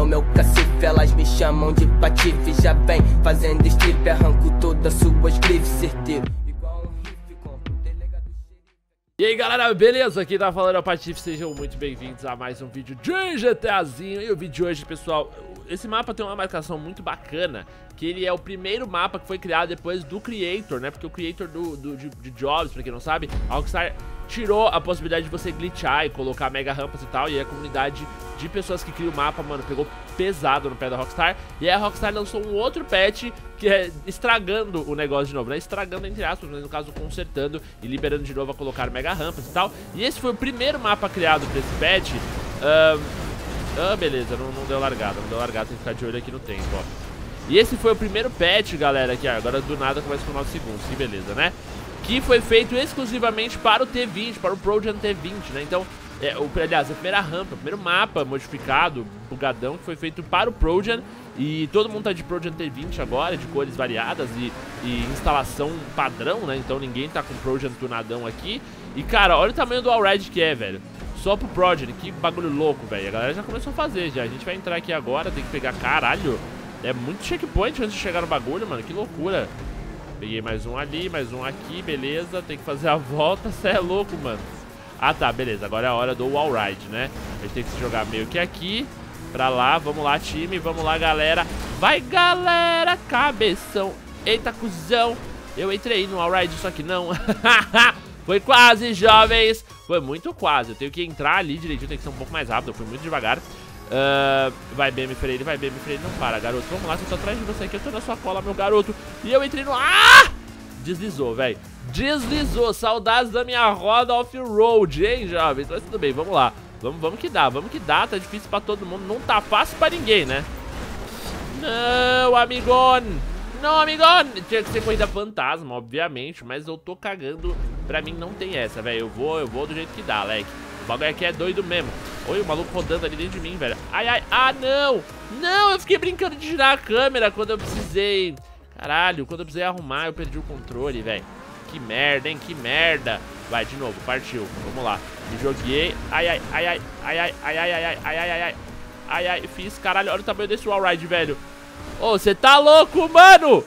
no meu cacife. Elas me chamam de Patife, já vem fazendo strip. Arranco todas suas grifes, certeiro. E aí galera, beleza? Aqui tá falando a Patife, sejam muito bem-vindos a mais um vídeo de GTAzinho. E o vídeo de hoje, pessoal, esse mapa tem uma marcação muito bacana, que ele é o primeiro mapa que foi criado depois do Creator, né? Porque o Creator de Jobs, pra quem não sabe, a Rockstar tirou a possibilidade de você glitchar e colocar mega rampas e tal, e a comunidade de pessoas que criam o mapa, mano, pegou pesado no pé da Rockstar. E aí a Rockstar lançou um outro patch que é estragando o negócio de novo, né? Estragando entre aspas, mas no caso consertando e liberando de novo a colocar mega rampas e tal. E esse foi o primeiro mapa criado pra esse patch. Beleza, não deu largada, tem que ficar de olho aqui no tempo, ó. E esse foi o primeiro patch, galera, que agora do nada começa com 9 segundos, que beleza, né? Que foi feito exclusivamente para o T20, para o Progen T20, né? Então, aliás, a primeira rampa, o primeiro mapa modificado, bugadão, que foi feito para o Progen. E todo mundo tá de Progen T20 agora, de cores variadas e instalação padrão, né? Então ninguém tá com Progen tunadão aqui. E, cara, olha o tamanho do All-Red que é, velho. Só pro Progen, que bagulho louco, velho. A galera já começou a fazer, já. A gente vai entrar aqui agora, tem que pegar, caralho. É muito checkpoint antes de chegar no bagulho, mano. Que loucura. Peguei mais um ali, mais um aqui, beleza. Tem que fazer a volta, cê é louco, mano. Ah, tá, beleza, agora é a hora do wall ride, né? A gente tem que se jogar meio que aqui pra lá, vamos lá, time. Vamos lá, galera. Vai, galera, cabeção. Eita, cuzão. Eu entrei no wall ride, só que não. Foi quase, jovens. Foi muito quase, eu tenho que entrar ali direitinho. Tem que ser um pouco mais rápido, eu fui muito devagar. Vai BM Freire, não para, garoto. Vamos lá, se eu tô atrás de você aqui, eu tô na sua cola, meu garoto. E eu entrei no... Ah! Deslizou, velho. Deslizou, saudades da minha roda off-road, hein, jovens? Mas tudo bem, vamos lá. Vamos que dá, tá difícil pra todo mundo. Não tá fácil pra ninguém, né? Não, amigão. Tinha que ser corrida fantasma, obviamente, mas eu tô cagando. Pra mim não tem essa, velho. Eu vou do jeito que dá, leque. O bagulho aqui é doido mesmo. Olha o maluco rodando ali dentro de mim, velho. Ai, ai, ah, não. Não, eu fiquei brincando de girar a câmera quando eu precisei. Caralho, quando eu precisei arrumar, eu perdi o controle, velho. Que merda, hein, que merda. Vai, de novo, partiu, vamos lá. Me joguei, ai, ai, ai, ai, ai, ai, ai, ai, ai, ai, ai, ai, ai. Ai, ai, fiz, caralho, olha o tamanho desse wall ride, velho. Ô, você tá louco, mano.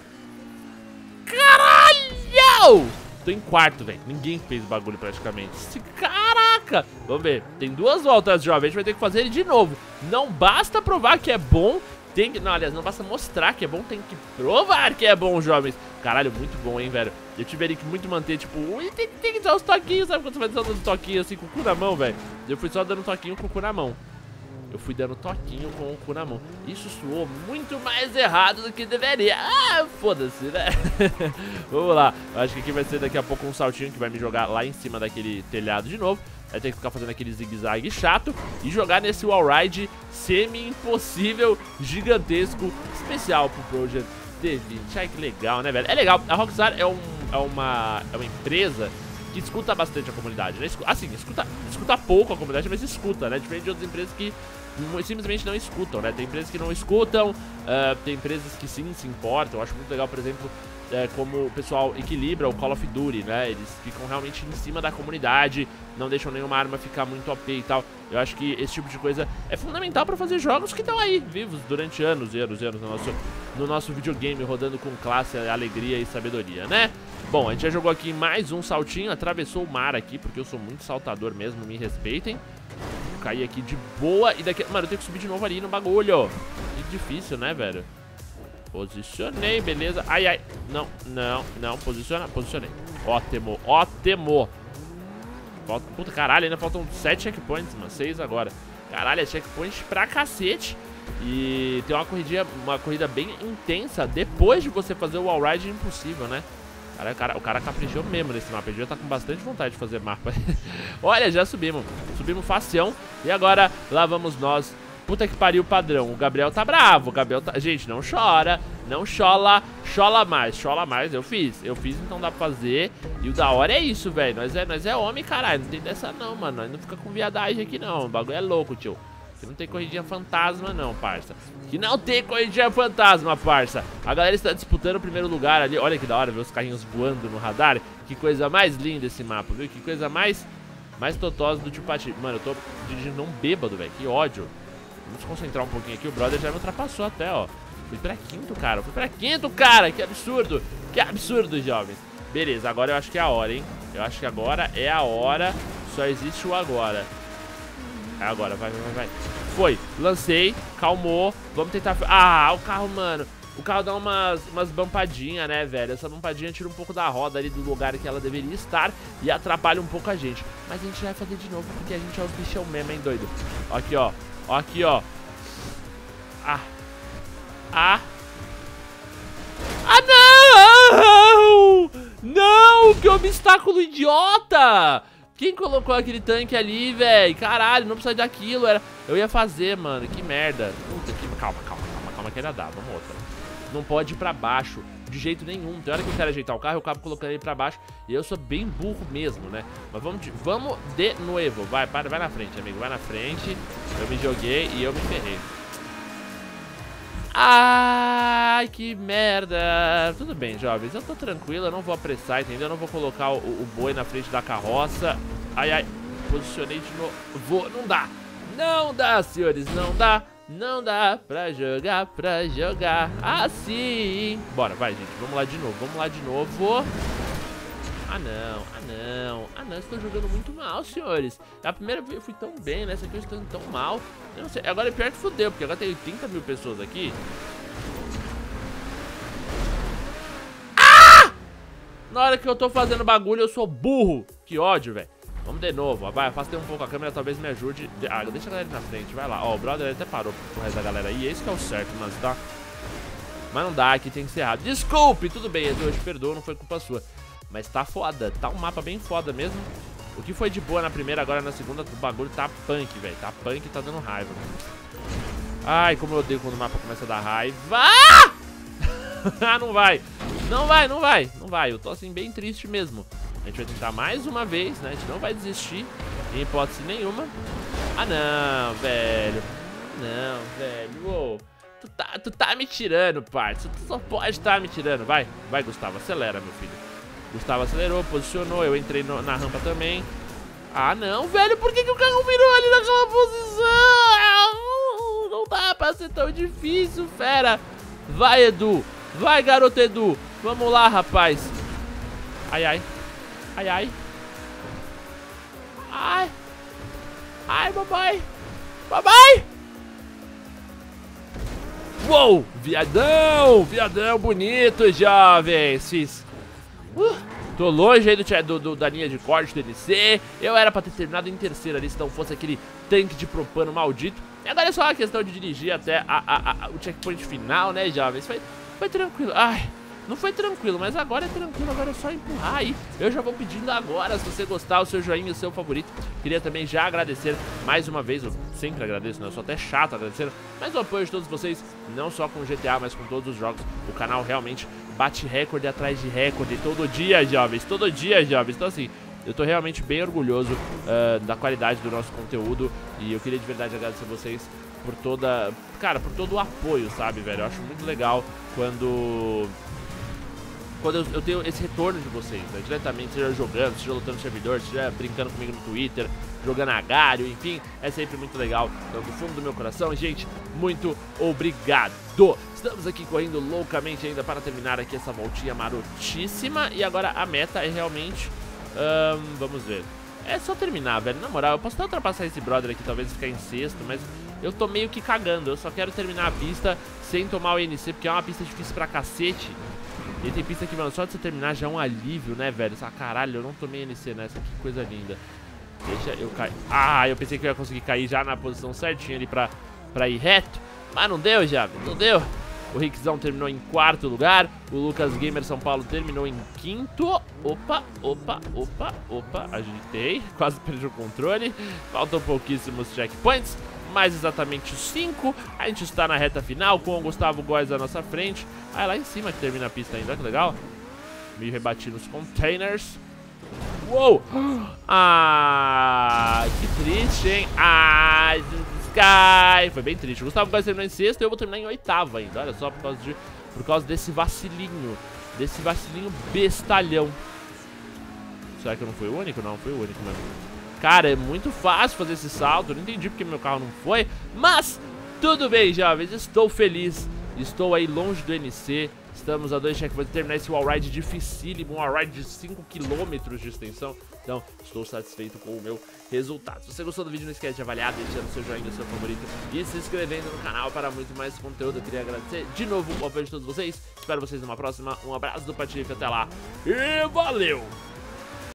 Caralho. Tô em quarto, velho, ninguém fez o bagulho praticamente. Caraca. Vamos ver, tem duas voltas, jovem. A gente vai ter que fazer ele de novo. Não basta provar que é bom, tem que... Não, aliás, não basta mostrar que é bom, tem que provar que é bom, jovens. Caralho, muito bom, hein, velho. Eu tiveria que muito manter, tipo, tem que dar os toquinhos. Sabe quando você vai dando os toquinhos assim, com o cu na mão, velho? Eu fui só dando toquinho com o cu na mão. Isso soou muito mais errado do que deveria. Ah, foda-se, né? Vamos lá. Eu acho que aqui vai ser daqui a pouco um saltinho que vai me jogar lá em cima daquele telhado de novo. Vai ter que ficar fazendo aquele zigue-zague chato e jogar nesse wall ride semi-impossível, gigantesco, especial pro Project TV. Ai, que legal, né, velho? É legal. A Rockstar é uma empresa que escuta bastante a comunidade, né? Assim, escuta pouco a comunidade, mas escuta, né? Diferente de outras empresas que simplesmente não escutam, né? Tem empresas que não escutam, tem empresas que sim se importam. Eu acho muito legal, por exemplo, como o pessoal equilibra o Call of Duty, né? Eles ficam realmente em cima da comunidade, não deixam nenhuma arma ficar muito OP e tal. Eu acho que esse tipo de coisa é fundamental pra fazer jogos que estão aí, vivos durante anos e anos e anos no nosso videogame, rodando com classe, alegria e sabedoria, né? Bom, a gente já jogou aqui mais um saltinho, atravessou o mar aqui, porque eu sou muito saltador mesmo, me respeitem. Caí aqui de boa e daqui... Mano, eu tenho que subir de novo ali no bagulho. Que difícil, né, velho? Posicionei, beleza. Ai, ai. Não, não, não. Posicionei. Ó, temor, Falta... Puta, caralho, ainda faltam 7 checkpoints, mano. 6 agora. Caralho, é checkpoint pra cacete. E tem uma corrida bem intensa depois de você fazer o wall ride impossível, né? Cara, o cara caprichou mesmo nesse mapa. Ele já tá com bastante vontade de fazer mapa. Olha, já subimos. Subimos facião. E agora, lá vamos nós. Puta que pariu, padrão. O Gabriel tá bravo. O Gabriel tá... Gente, não chora. Não chola. Chola mais. Eu fiz, então dá pra fazer. E o da hora é isso, velho. Nós é homem, caralho. Não tem dessa não, mano. Nós não fica com viadagem aqui, não. O bagulho é louco, tio. Não tem corridinha fantasma não, parça. Que não tem corridinha fantasma, parça. A galera está disputando o primeiro lugar ali. Olha que da hora ver os carrinhos voando no radar. Que coisa mais linda esse mapa, viu? Que coisa mais totosa do tipo Patife. Mano, eu tô dirigindo um bêbado, velho. Que ódio. Vamos concentrar um pouquinho aqui. O brother já me ultrapassou até, ó. Fui pra quinto, cara. Fui pra quinto, cara. Que absurdo. Que absurdo, jovens. Beleza, agora eu acho que é a hora, hein. Eu acho que agora é a hora. Só existe o agora. É agora, vai, vai, vai. Foi, lancei, calmou. Vamos tentar... Ah, o carro, mano. O carro dá umas bampadinhas, né, velho? Essa bampadinha tira um pouco da roda ali do lugar que ela deveria estar e atrapalha um pouco a gente. Mas a gente vai fazer de novo porque a gente é os bichão mesmo, hein, doido? Aqui, ó. Aqui, ó. Ah. Ah. Ah, não! Não! Que obstáculo idiota! Quem colocou aquele tanque ali, velho? Caralho, não precisa daquilo. Era... Eu ia fazer, mano. Que merda. Puta que... Calma, calma, calma, calma que ainda dá. Vamos outra. Não pode ir pra baixo de jeito nenhum. Tem hora que eu quero ajeitar o carro, eu acabo colocando ele pra baixo. E eu sou bem burro mesmo, né? Mas vamos de novo. Vai, para, vai na frente, amigo. Vai na frente. Eu me joguei e eu me ferrei. Ai, que merda. Tudo bem, jovens. Eu tô tranquilo, eu não vou apressar, entendeu? Eu não vou colocar o boi na frente da carroça. Ai, ai. Posicionei de novo. Vou. Não dá. Não dá, senhores. Não dá. Não dá pra jogar assim. Bora, vai, gente. Vamos lá de novo. Vamos lá de novo. Ah, não. Ah, não. Ah, não. Estou jogando muito mal, senhores. Na primeira vez eu fui tão bem. Nessa aqui eu estou indo tão mal. Eu não sei. Agora é pior que fodeu, porque agora tem 80 mil pessoas aqui. Ah! Na hora que eu tô fazendo bagulho, eu sou burro. Que ódio, velho. Vamos de novo, ó. Vai, afastei um pouco a câmera, talvez me ajude. Ah, deixa a galera na frente, vai lá. Ó, o brother até parou pro resto da galera aí. Esse que é o certo, mano, tá? Mas não dá, aqui tem que ser rápido. Desculpe, tudo bem, eu te perdoo, não foi culpa sua. Mas tá foda, tá um mapa bem foda mesmo. O que foi de boa na primeira, agora na segunda, o bagulho tá punk, velho. Tá punk e tá dando raiva, mano. Ai, como eu odeio quando o mapa começa a dar raiva. Ah, não vai. Não vai, não vai, não vai. Eu tô assim bem triste mesmo. A gente vai tentar mais uma vez, né? A gente não vai desistir em hipótese nenhuma. Ah, não, velho. Não, velho. Uou. Tu tá me tirando, parça. Tu só pode estar me tirando. Vai, vai, Gustavo. Acelera, meu filho. Gustavo acelerou, posicionou. Eu entrei na rampa também. Ah, não, velho. Por que o carro virou ali naquela posição? Não dá pra ser tão difícil, fera. Vai, Edu. Vai, garoto Edu. Vamos lá, rapaz. Ai, ai. Ai, ai. Ai. Ai, papai. Papai. Uou, viadão. Viadão bonito, jovens. Fiz. Tô longe aí da linha de corte do NC. Eu era pra ter terminado em terceira ali, se não fosse aquele tanque de propano maldito. E agora é só uma questão de dirigir até o checkpoint final, né, jovens? Foi tranquilo. Ai. Não foi tranquilo, mas agora é tranquilo, agora é só empurrar aí. Eu já vou pedindo agora, se você gostar, o seu joinha, o seu favorito. Queria também já agradecer mais uma vez, eu sempre agradeço, né? Eu sou até chato agradecendo, mas o apoio de todos vocês, não só com o GTA, mas com todos os jogos. O canal realmente bate recorde atrás de recorde, todo dia, jovens, todo dia, jovens. Então assim, eu tô realmente bem orgulhoso da qualidade do nosso conteúdo. E eu queria de verdade agradecer a vocês por toda... Cara, por todo o apoio, sabe, velho? Eu acho muito legal quando eu tenho esse retorno de vocês, né? Diretamente, seja jogando, seja lutando no servidor, seja brincando comigo no Twitter, jogando agário, enfim, é sempre muito legal. Então, do fundo do meu coração, gente, muito obrigado. Estamos aqui correndo loucamente ainda para terminar aqui essa voltinha marotíssima. E agora a meta é realmente, vamos ver, é só terminar, velho. Na moral, eu posso até ultrapassar esse brother aqui, talvez ficar em sexto, mas... Eu tô meio que cagando, eu só quero terminar a pista sem tomar o NC, porque é uma pista difícil pra cacete. E tem pista que, mano, só de você terminar já é um alívio, né, velho? Ah, caralho, eu não tomei NC nessa, que coisa linda. Deixa eu cair. Ah, eu pensei que eu ia conseguir cair já na posição certinha ali pra ir reto. Mas não deu, já, não deu. O Rickzão terminou em quarto lugar. O Lucas Gamer São Paulo terminou em quinto. Opa, opa, opa, opa. Ajeitei, quase perdi o controle. Faltam pouquíssimos checkpoints. Mais exatamente 5. A gente está na reta final com o Gustavo Góes à nossa frente. Ah, é lá em cima que termina a pista ainda, que legal. Me rebati nos containers. Uou! Ah, que triste, hein? Ah, Sky! Foi bem triste. O Gustavo Góes terminou em sexto e eu vou terminar em oitavo ainda. Olha só, por causa desse vacilinho. Desse vacilinho bestalhão. Será que eu não fui o único? Não, fui o único mesmo. Cara, é muito fácil fazer esse salto, eu não entendi porque meu carro não foi, mas Tudo bem, jovens, estou feliz. Estou aí longe do NC. Estamos a 2 checkpoints de terminar esse wallride dificílimo, um wallride de 5 km de extensão. Então, estou satisfeito com o meu resultado. Se você gostou do vídeo, não esquece de avaliar, deixando seu joinha, seu favorito e se inscrevendo no canal para muito mais conteúdo. Eu queria agradecer de novo o apoio de todos vocês. Espero vocês numa próxima. Um abraço do Patife, até lá e valeu!